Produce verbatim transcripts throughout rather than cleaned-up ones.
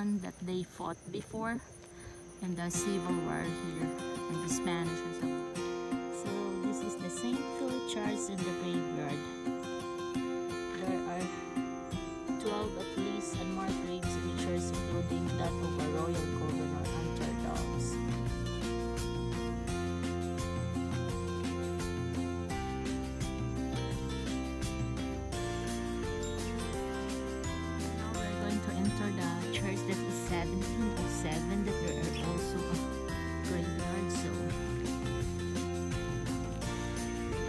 American that they fought before in the Civil War here in the Spanish or something. So this is the Saint Philip Charles in the graveyard. There are twelve at least and more graves in the church, including that of a royal governor Hunter Dawes. seventeen oh seven, that there are also a graveyard. So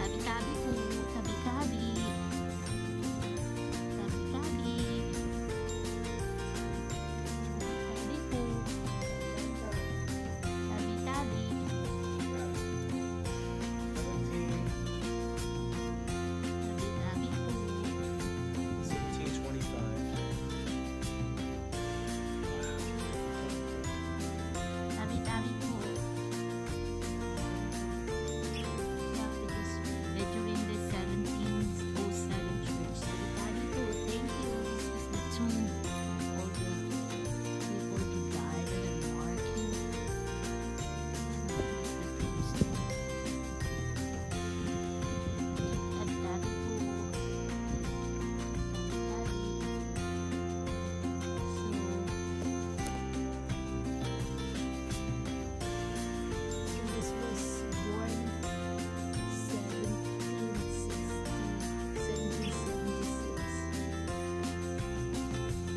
tabi-tabi po, tabi-tabi, tabi-tabi, tabi po, tabi-tabi.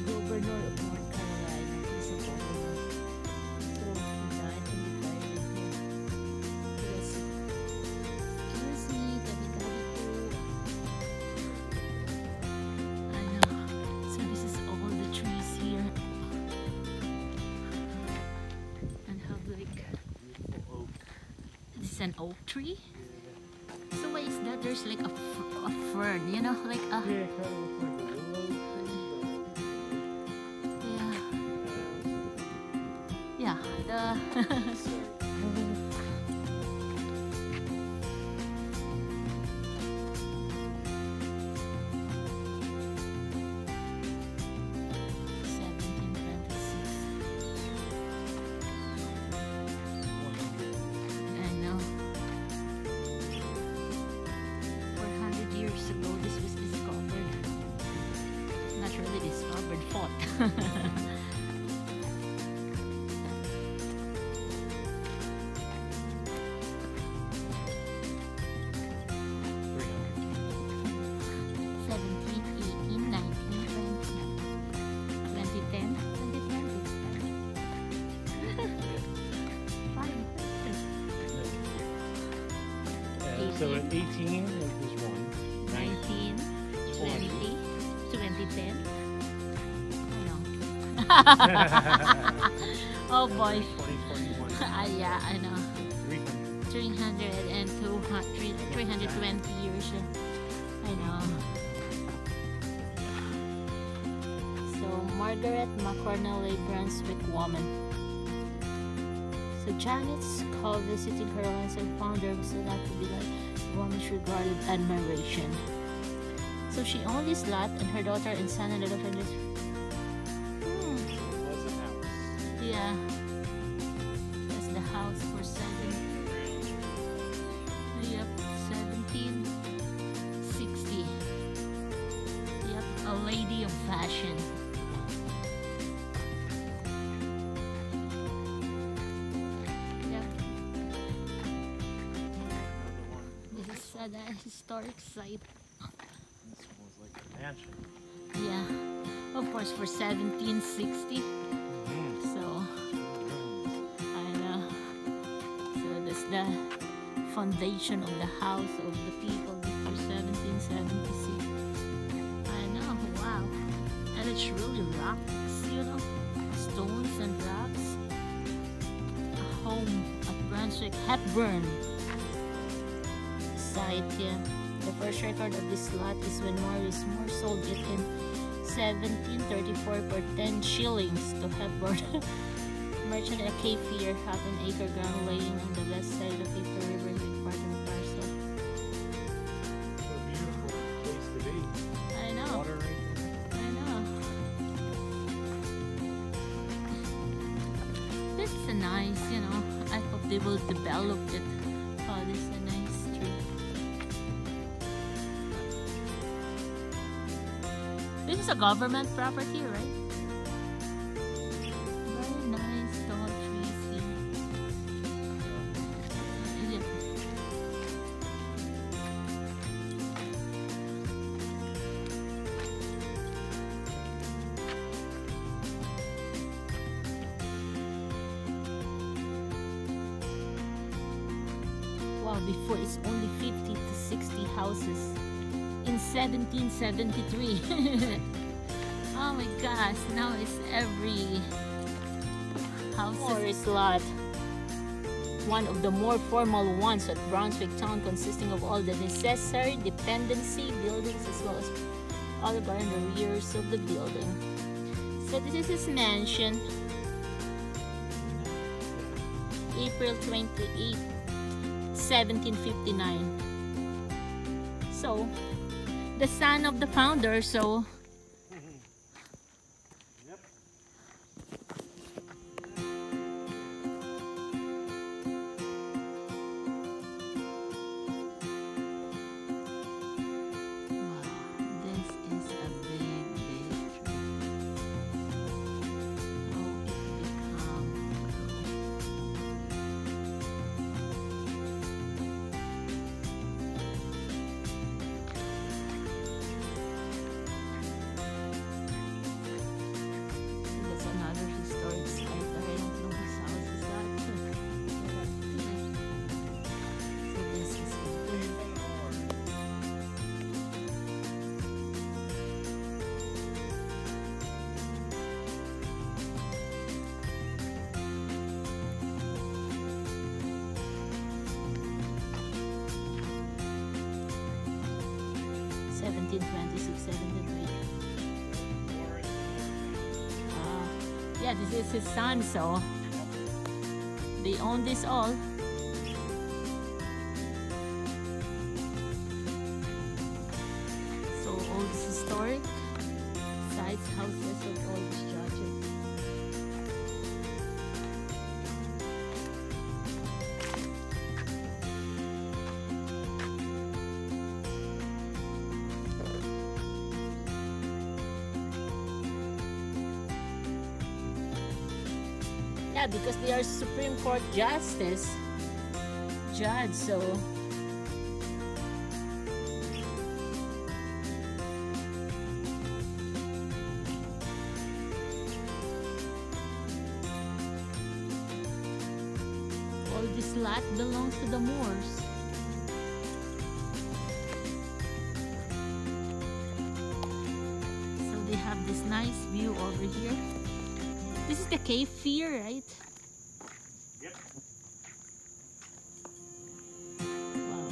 Governor of North Carolina is a governor. So he died and he died right here. Yes. Excuse me, tabi-tabi po. Ano, so this is all the trees here. And how like, this is an oak tree? So what is that? There's like a, a fern, you know, like a... Yeah, the So in eighteen, it was one. nineteen, twenty, twenty ten. I know. Oh boy. twenty twenty-one. Uh, yeah, I know. three hundred. And three hundred twenty years. I know. So Margaret McCornell, a Brunswick woman. So Janet's called visiting her once and found her was not to be like a woman she regarded admiration. So she owned this lot and her daughter and son and little friend. Hmm. It was a house. Yeah. That's the house for seven. Yep, seventeen sixty. Yep, a lady of fashion. A historic site. This one's like a mansion. Yeah, of course, for seventeen sixty. Mm-hmm. So, I know. So that's the foundation of the house of the people before seventeen seventy-six. I know. Wow, and it's really rocks, you know, stones and rocks. A home at Brunswick Hepburn. Site, yeah. The first record of this lot is when Morris Moore sold it in seventeen thirty-four for ten shillings to Hepburn. Merchant at Cape Fear, half an acre ground laying on the west side of the Cape Fear River with part of the parcel. What a beautiful place to be. I know. Water right there. I know. this is a nice, you know, I hope they will develop it. Oh, this is a nice tree. This is a government property, right? Very nice tall trees here. Before it's only fifty to sixty houses in seventeen seventy-three. Oh my gosh, now it's every house. Morris lot, one of the more formal ones at Brunswick Town, consisting of all the necessary dependency buildings as well as all the barn rears of the building. So this is his mansion, April twenty-eighth, seventeen fifty-nine. So the son of the founder, so yep. Wow, this is a big big tree. Oh, it become seventeen twenty-six, seventeen twenty-eight. Uh, yeah, this is his son, so they own this all. So all these historic sites, houses of all these judges. Yeah, because they are Supreme Court justice judge, so all this lot belongs to the Moores. So they have this nice view over here. This is the Cape Fear, right? Yep. Wow.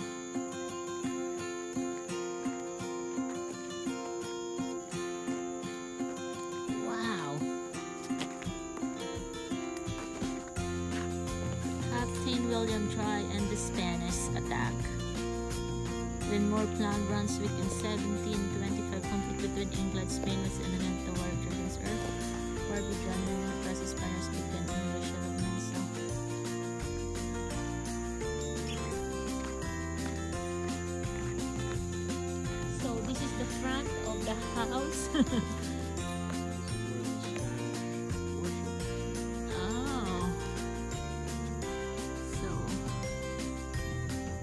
Wow. Captain William Dry and the Spanish attack. When Moore planned Brunswick in seventeen twenty-five, conflict between England, Spain was imminent. The war of Dragon's Earth war began when the first Spanish began English settlements. So So this is the front of the house. Oh. So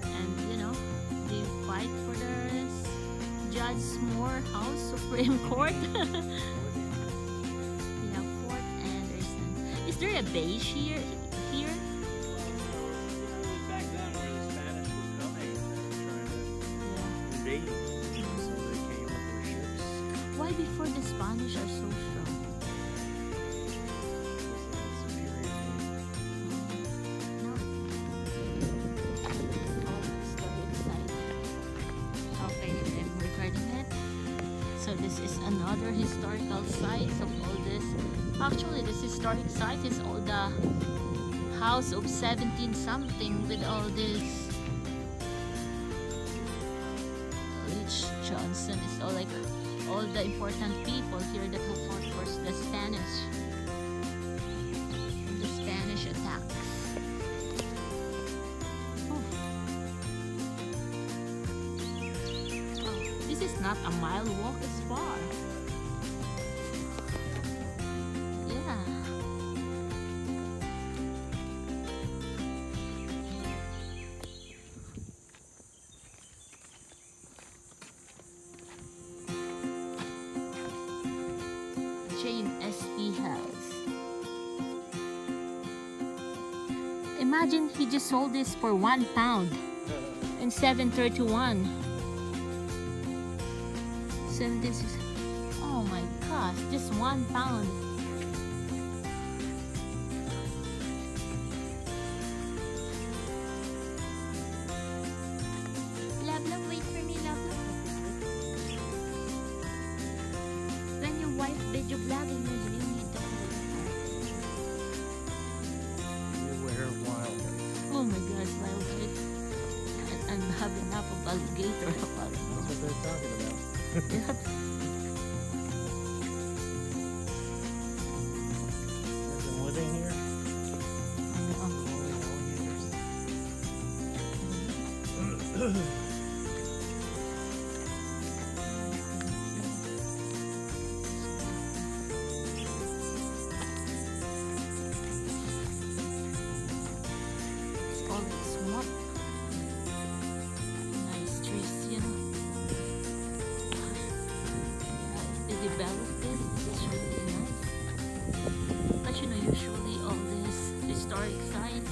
and you know, they fight for the Judge Moore House, Supreme Court. Is there a beige here? Here? Back then, where the Spanish were coming, they were trying to invade. So they came with their ships. Why before the Spanish are so strong? No. Okay, I'm recording it. So this is another historical site of all this. Actually, this historic site is all the house of seventeen something with all this. Rich Johnson is all like all the important people here that have fought for the Spanish. And the Spanish not a mile walk is far. Yeah. Jane S P House. Imagine he just sold this for one pound in seven thirty-one. seventy-six. Oh my gosh, just one pound. Love, love, wait for me, love, love. When your wife did your vlogging, you need to you wear wild. Oh my gosh, wild kids. I'm having enough of alligator. That's what they're talking about. Yep. There's some wood in here. Uh-huh. It's all swamp. Nice trees, you know. Developed it, it's really nice. But you know, usually all these historic sites,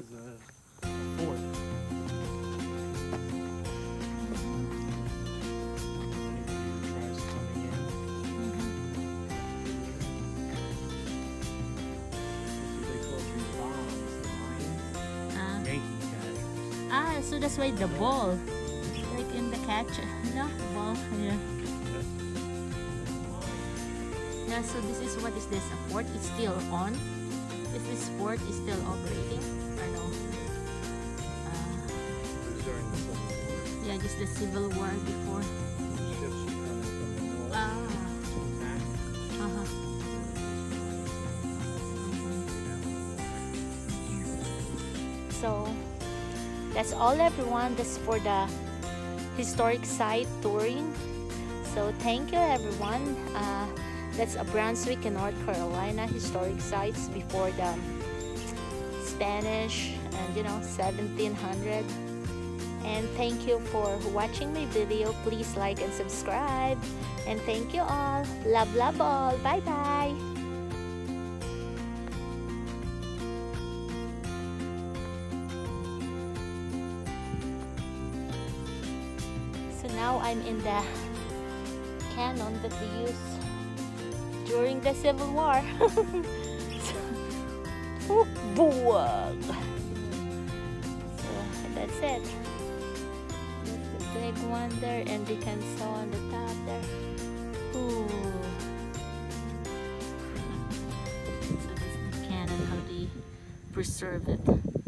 this is a fort. Ah, so that's why the ball, like in the catch, no ball, yeah. Yeah, so this is what is this? A fort? It's still on. Is this fort is still operating? Or no? Uh, during the Civil War. Yeah, just the Civil War before. The ships were coming from the north. Ah. Uh huh. So that's all, everyone. That's for the historic site touring. So thank you, everyone. Uh, That's a Brunswick in North Carolina historic sites before the Spanish and, you know, seventeen hundred. And thank you for watching my video. Please like and subscribe. And thank you all. Love, love all. Bye-bye. So now I'm in the cannon that we use during the Civil War. So that's it. That's the big one there, and you can saw on the top there. Ooh. So this is the cannon, how they preserve it.